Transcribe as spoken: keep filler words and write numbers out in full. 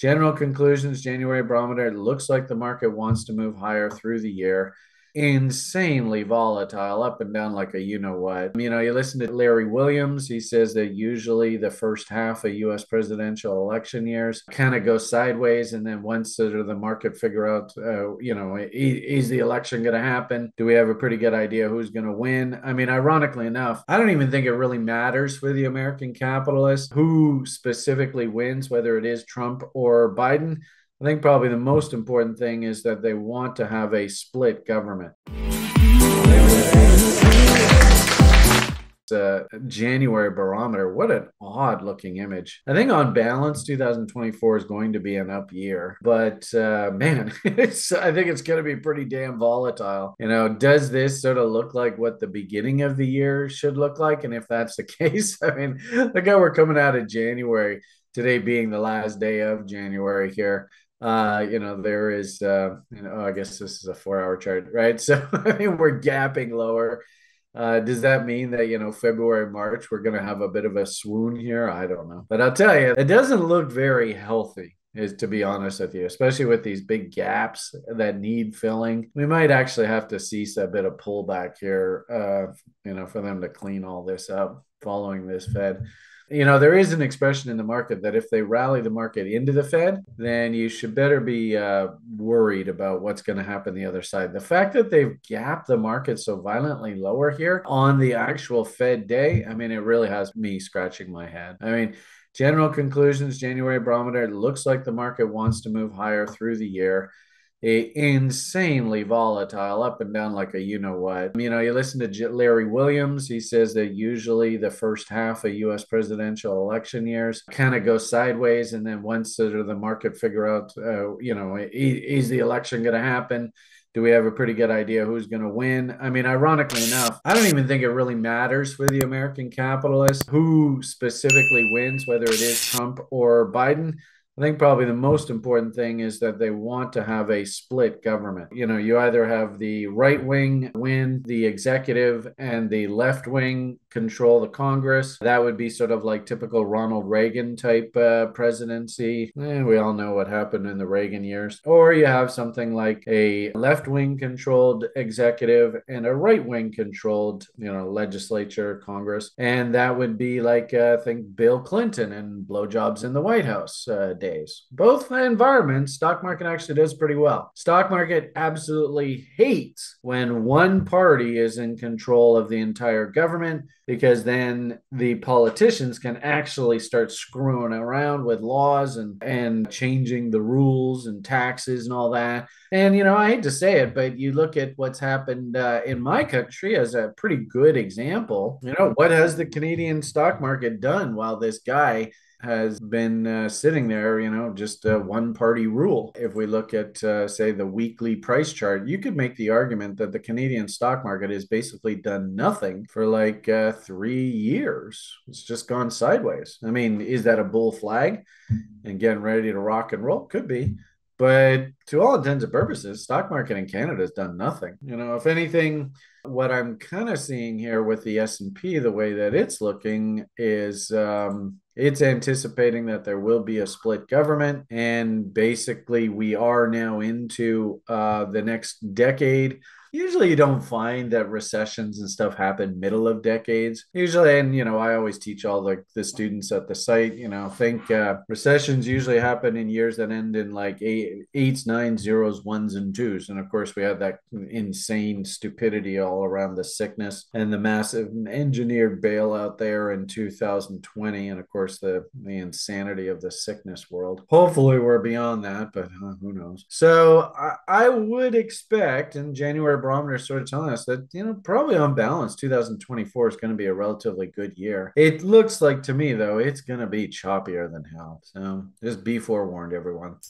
General conclusions, January barometer, looks like the market wants to move higher through the year. Insanely volatile, up and down like a you-know-what. You know, you listen to Larry Williams. He says that usually the first half of U S presidential election years kind of go sideways. And then once the market figure out, uh, you know, is the election going to happen? Do we have a pretty good idea who's going to win? I mean, ironically enough, I don't even think it really matters for the American capitalist who specifically wins, whether it is Trump or Biden. I think probably the most important thing is that they want to have a split government. Uh, January barometer. What an odd looking image. I think on balance, two thousand twenty-four is going to be an up year, but uh, man, it's, I think it's going to be pretty damn volatile. You know, does this sort of look like what the beginning of the year should look like? And if that's the case, I mean, look how we're coming out of January, today being the last day of January here. Uh, you know, there is, uh, you know, oh, I guess this is a four hour chart, right? So I mean, we're gapping lower. Uh, does that mean that, you know, February, March, we're going to have a bit of a swoon here? I don't know. But I'll tell you, it doesn't look very healthy, is to be honest with you, especially with these big gaps that need filling. We might actually have to see a bit of pullback here, uh, you know, for them to clean all this up following this Fed. You know, there is an expression in the market that if they rally the market into the Fed, then you should better be uh, worried about what's going to happen the other side. The fact that they've gapped the market so violently lower here on the actual Fed day, I mean, it really has me scratching my head. I mean, general conclusions, January barometer, it looks like the market wants to move higher through the year. A insanely volatile, up and down like a you-know-what. You know, you listen to J Larry Williams. He says that usually the first half of U S presidential election years kind of go sideways. And then once the, the market figure out, uh, you know, is the election going to happen? Do we have a pretty good idea who's going to win? I mean, ironically enough, I don't even think it really matters for the American capitalist who specifically wins, whether it is Trump or Biden. I think probably the most important thing is that they want to have a split government. You know, you either have the right wing win the executive and the left wing control the Congress. That would be sort of like typical Ronald Reagan type uh, presidency. Eh, we all know what happened in the Reagan years. Or you have something like a left wing controlled executive and a right wing controlled, you know, legislature, Congress. And that would be like, uh, I think, Bill Clinton and blowjobs in the White House uh, day. Both environments, stock market actually does pretty well. Stock market absolutely hates when one party is in control of the entire government, because then the politicians can actually start screwing around with laws and, and changing the rules and taxes and all that. And, you know, I hate to say it, but you look at what's happened uh, in my country as a pretty good example. You know, what has the Canadian stock market done while this guy has been uh, sitting there, you know, just a one party rule? If we look at, uh, say, the weekly price chart, you could make the argument that the Canadian stock market has basically done nothing for like uh, three years. It's just gone sideways. I mean, is that a bull flag and getting ready to rock and roll? Could be. But to all intents and purposes, stock market in Canada has done nothing. You know, if anything, what I'm kind of seeing here with the S and P, the way that it's looking is um, it's anticipating that there will be a split government. And basically, we are now into uh, the next decade. Usually you don't find that recessions and stuff happen middle of decades. Usually, and, you know, I always teach all the, the students at the site, you know, think uh, recessions usually happen in years that end in like eight, eights, nines, zeros, ones, and twos. And of course, we had that insane stupidity all around the sickness and the massive engineered bailout there in two thousand twenty. And of course, the, the insanity of the sickness world. Hopefully we're beyond that, but uh, who knows? So I, I would expect in January, barometer sort of telling us that, you know, probably on balance, two thousand twenty-four is going to be a relatively good year. It looks like to me, though, it's going to be choppier than hell. So just be forewarned, everyone.